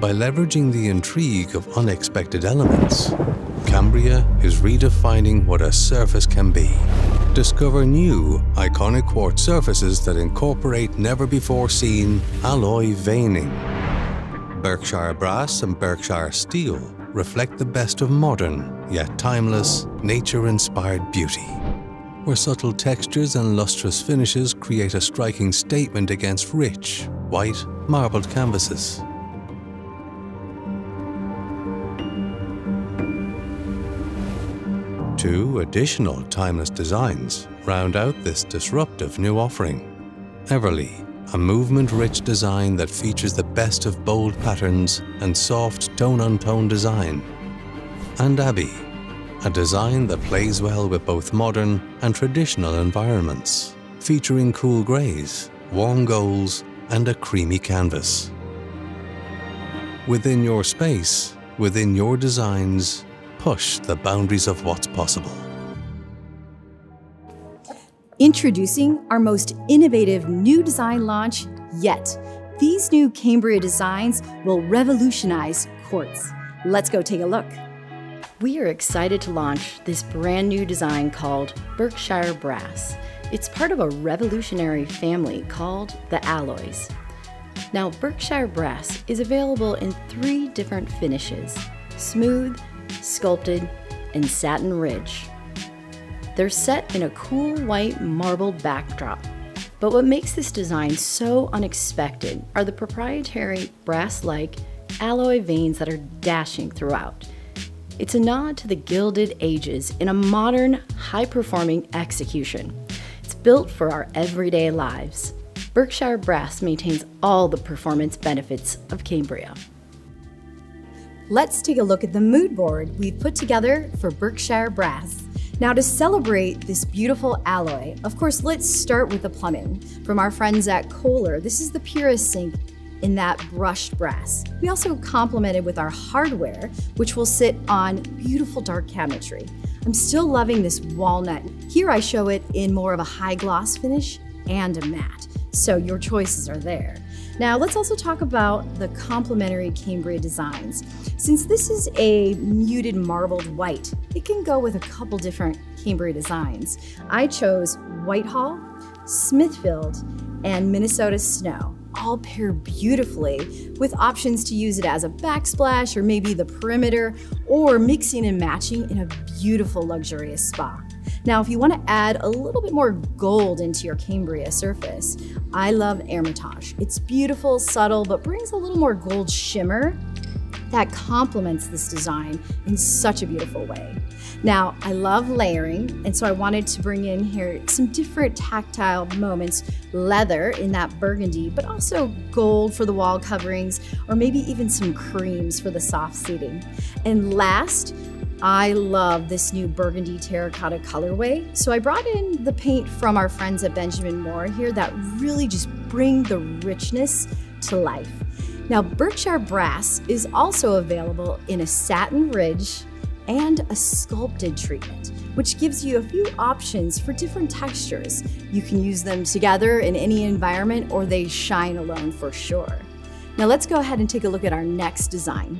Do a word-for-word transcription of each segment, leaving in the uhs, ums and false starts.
By leveraging the intrigue of unexpected elements, Cambria is redefining what a surface can be. Discover new, iconic quartz surfaces that incorporate never-before-seen alloy veining. Berkshire Brass and Berkshire Steel reflect the best of modern, yet timeless, nature-inspired beauty, where subtle textures and lustrous finishes create a striking statement against rich, white, marbled canvases. Two additional timeless designs round out this disruptive new offering. Everleigh, a movement-rich design that features the best of bold patterns and soft tone-on-tone design. And Abbey, a design that plays well with both modern and traditional environments, featuring cool greys, warm golds, and a creamy canvas. Within your space, within your designs, push the boundaries of what's possible. Introducing our most innovative new design launch yet. These new Cambria designs will revolutionize quartz. Let's go take a look. We are excited to launch this brand new design called Berkshire Brass. It's part of a revolutionary family called the Alloys. Now, Berkshire Brass is available in three different finishes: smooth, sculpted, and satin ridge. They're set in a cool white marble backdrop, but what makes this design so unexpected are the proprietary brass-like alloy veins that are dashing throughout. It's a nod to the Gilded Ages in a modern, high-performing execution. It's built for our everyday lives. Berkshire Brass maintains all the performance benefits of Cambria. Let's take a look at the mood board we've put together for Berkshire Brass. Now, to celebrate this beautiful alloy, of course, let's start with the plumbing. From our friends at Kohler, this is the purest sink in that brushed brass. We also complemented with our hardware, which will sit on beautiful dark cabinetry. I'm still loving this walnut. Here I show it in more of a high gloss finish and a matte, so your choices are there. Now, let's also talk about the complementary Cambria designs. Since this is a muted marbled white, it can go with a couple different Cambria designs. I chose Whitehall, Smithfield, and Minnesota Snow. All pair beautifully with options to use it as a backsplash or maybe the perimeter, or mixing and matching in a beautiful luxurious spa. Now, if you want to add a little bit more gold into your Cambria surface, I love Hermitage. It's beautiful, subtle, but brings a little more gold shimmer that complements this design in such a beautiful way. Now, I love layering, and so I wanted to bring in here some different tactile moments, leather in that burgundy, but also gold for the wall coverings, or maybe even some creams for the soft seating. And last, I love this new burgundy terracotta colorway. So I brought in the paint from our friends at Benjamin Moore here that really just bring the richness to life. Now, Berkshire Brass is also available in a satin ridge and a sculpted treatment, which gives you a few options for different textures. You can use them together in any environment, or they shine alone for sure. Now let's go ahead and take a look at our next design.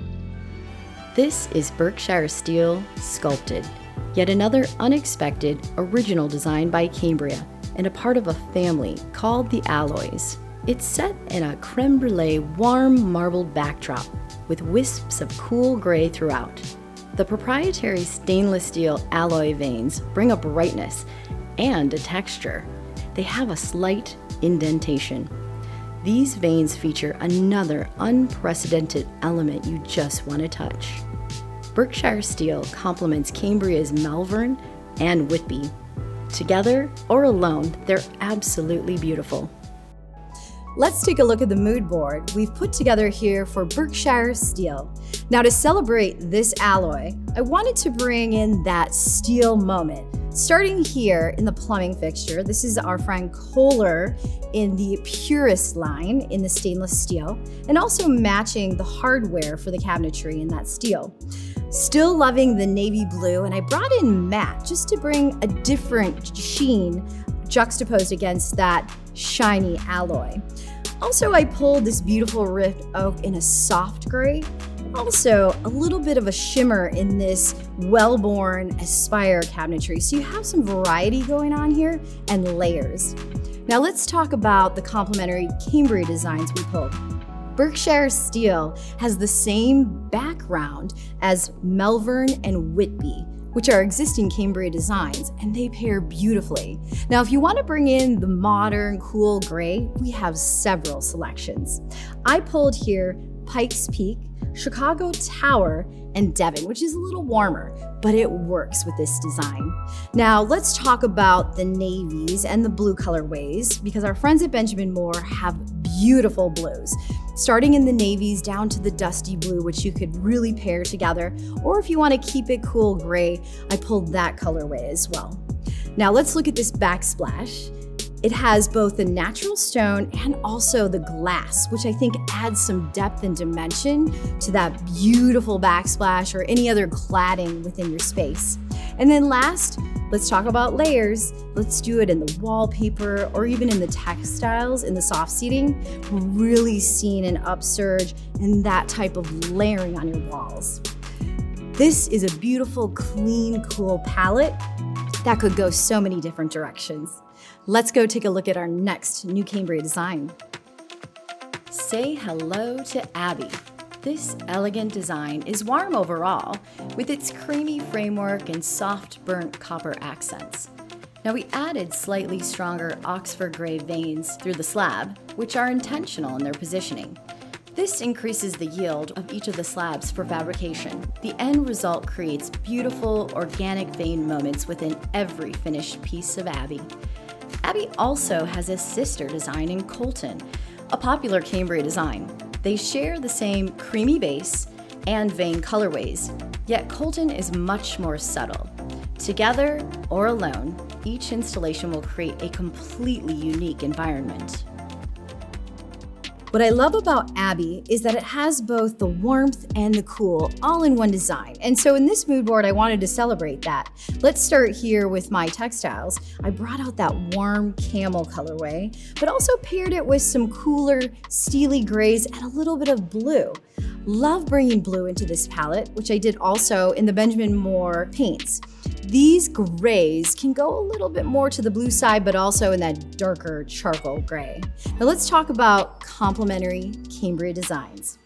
This is Berkshire Steel Sculpted, yet another unexpected original design by Cambria and a part of a family called the Alloys. It's set in a creme brulee warm marbled backdrop with wisps of cool gray throughout. The proprietary stainless steel alloy veins bring a brightness and a texture. They have a slight indentation. These veins feature another unprecedented element you just want to touch. Berkshire Steel complements Cambria's Malvern and Whitby. Together or alone, they're absolutely beautiful. Let's take a look at the mood board we've put together here for Berkshire Steel. Now, to celebrate this alloy, I wanted to bring in that steel moment. Starting here in the plumbing fixture, this is our friend Kohler in the purest line in the stainless steel, and also matching the hardware for the cabinetry in that steel. Still loving the navy blue, and I brought in matte just to bring a different sheen juxtaposed against that shiny alloy. Also, I pulled this beautiful rift oak in a soft gray. Also, a little bit of a shimmer in this well-born Aspire cabinetry. So you have some variety going on here and layers. Now let's talk about the complementary Cambria designs we pulled. Berkshire Steel has the same background as Malvern and Whitby, which are existing Cambria designs, and they pair beautifully. Now, if you want to bring in the modern, cool gray, we have several selections. I pulled here Pikes Peak, Chicago Tower, and Devon, which is a little warmer, but it works with this design. Now, let's talk about the navies and the blue colorways, because our friends at Benjamin Moore have beautiful blues, starting in the navies down to the dusty blue, which you could really pair together. Or if you want to keep it cool gray, I pulled that colorway as well. Now let's look at this backsplash. It has both the natural stone and also the glass, which I think adds some depth and dimension to that beautiful backsplash or any other cladding within your space. And then last, let's talk about layers. Let's do it in the wallpaper or even in the textiles, in the soft seating. We're really seeing an upsurge in that type of layering on your walls. This is a beautiful, clean, cool palette that could go so many different directions. Let's go take a look at our next new Cambria design. Say hello to Abbey. This elegant design is warm overall, with its creamy framework and soft burnt copper accents. Now we added slightly stronger Oxford gray veins through the slab, which are intentional in their positioning. This increases the yield of each of the slabs for fabrication. The end result creates beautiful organic vein moments within every finished piece of Abbey. Abbey also has a sister design in Colton, a popular Cambria design. They share the same creamy base and vein colorways, yet Colton is much more subtle. Together or alone, each installation will create a completely unique environment. What I love about Abbey is that it has both the warmth and the cool all in one design. And so in this mood board, I wanted to celebrate that. Let's start here with my textiles. I brought out that warm camel colorway, but also paired it with some cooler steely grays and a little bit of blue. Love bringing blue into this palette, which I did also in the Benjamin Moore paints. These grays can go a little bit more to the blue side, but also in that darker charcoal gray. Now let's talk about complementary Cambria designs.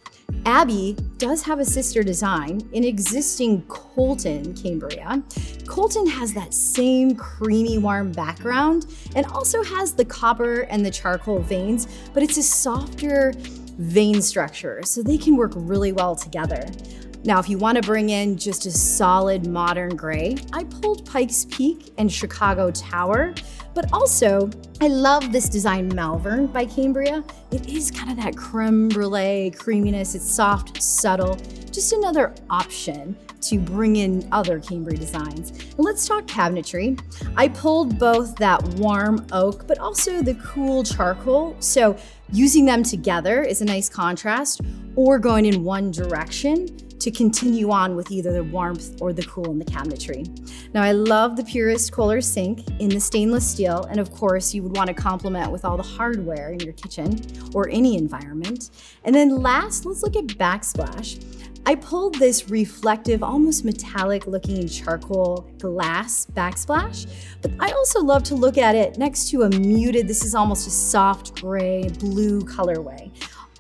Abbey does have a sister design in existing Colton Cambria. Colton has that same creamy warm background and also has the copper and the charcoal veins, but it's a softer vein structure, so they can work really well together. Now, if you want to bring in just a solid modern gray, I pulled Pikes Peak and Chicago Tower, but also I love this design Malvern by Cambria. It is kind of that creme brulee creaminess. It's soft, subtle, just another option to bring in other Cambria designs. And let's talk cabinetry. I pulled both that warm oak, but also the cool charcoal. So using them together is a nice contrast, or going in one direction to continue on with either the warmth or the cool in the cabinetry. Now I love the purest Kohler sink in the stainless steel, and of course you would want to complement with all the hardware in your kitchen or any environment. And then last, let's look at backsplash. I pulled this reflective, almost metallic looking charcoal glass backsplash, but I also love to look at it next to a muted, this is almost a soft gray blue colorway.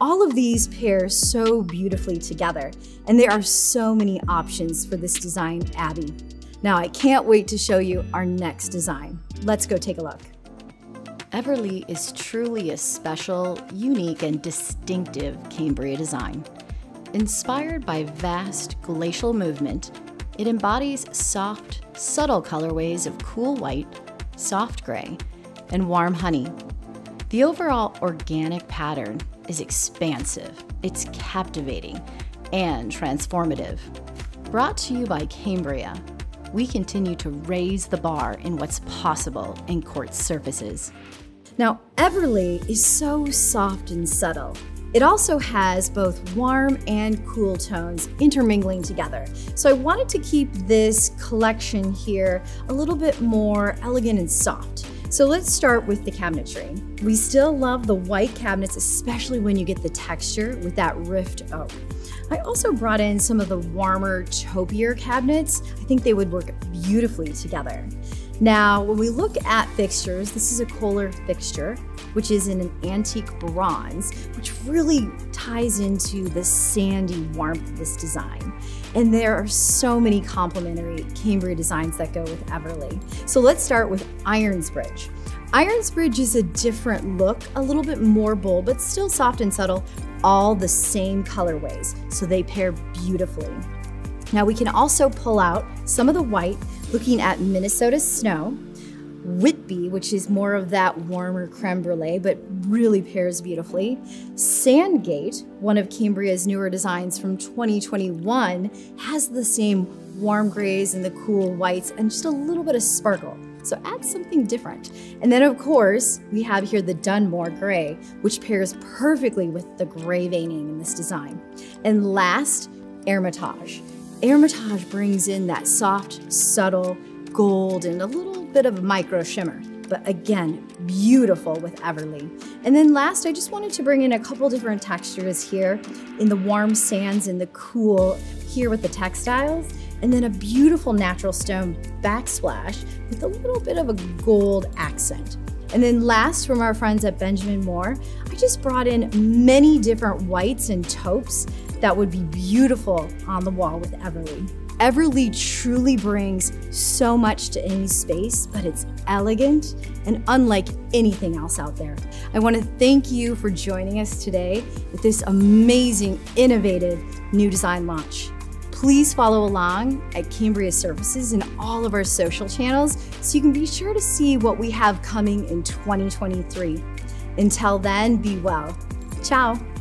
All of these pair so beautifully together, and there are so many options for this design Abbey. Now I can't wait to show you our next design. Let's go take a look. Everleigh is truly a special, unique, and distinctive Cambria design. Inspired by vast glacial movement, it embodies soft, subtle colorways of cool white, soft gray, and warm honey. The overall organic pattern is expansive, it's captivating, and transformative. Brought to you by Cambria, we continue to raise the bar in what's possible in quartz surfaces. Now, Everleigh is so soft and subtle. It also has both warm and cool tones intermingling together. So I wanted to keep this collection here a little bit more elegant and soft. So let's start with the cabinetry. We still love the white cabinets, especially when you get the texture with that rift oak. I also brought in some of the warmer, taupier cabinets. I think they would work beautifully together. Now, when we look at fixtures, this is a Kohler fixture, which is in an antique bronze, which really ties into the sandy warmth of this design. And there are so many complementary Cambria designs that go with Everleigh. So let's start with Ironsbridge. Ironsbridge is a different look, a little bit more bold, but still soft and subtle, all the same colorways, so they pair beautifully. Now we can also pull out some of the white, looking at Minnesota Snow, Whitby, which is more of that warmer creme brulee, but really pairs beautifully. Sandgate, one of Cambria's newer designs from twenty twenty-one, has the same warm grays and the cool whites and just a little bit of sparkle. So add something different. And then of course, we have here the Dunmore gray, which pairs perfectly with the gray veining in this design. And last, Hermitage. Hermitage brings in that soft, subtle gold and a little bit of a micro shimmer, but again, beautiful with Everleigh. And then last, I just wanted to bring in a couple different textures here in the warm sands and the cool here with the textiles, and then a beautiful natural stone backsplash with a little bit of a gold accent. And then last, from our friends at Benjamin Moore, I just brought in many different whites and taupes that would be beautiful on the wall with Everleigh. Everleigh truly brings so much to any space, but it's elegant and unlike anything else out there. I want to thank you for joining us today with this amazing, innovative new design launch. Please follow along at Cambria Surfaces and all of our social channels so you can be sure to see what we have coming in twenty twenty-three. Until then, be well. Ciao.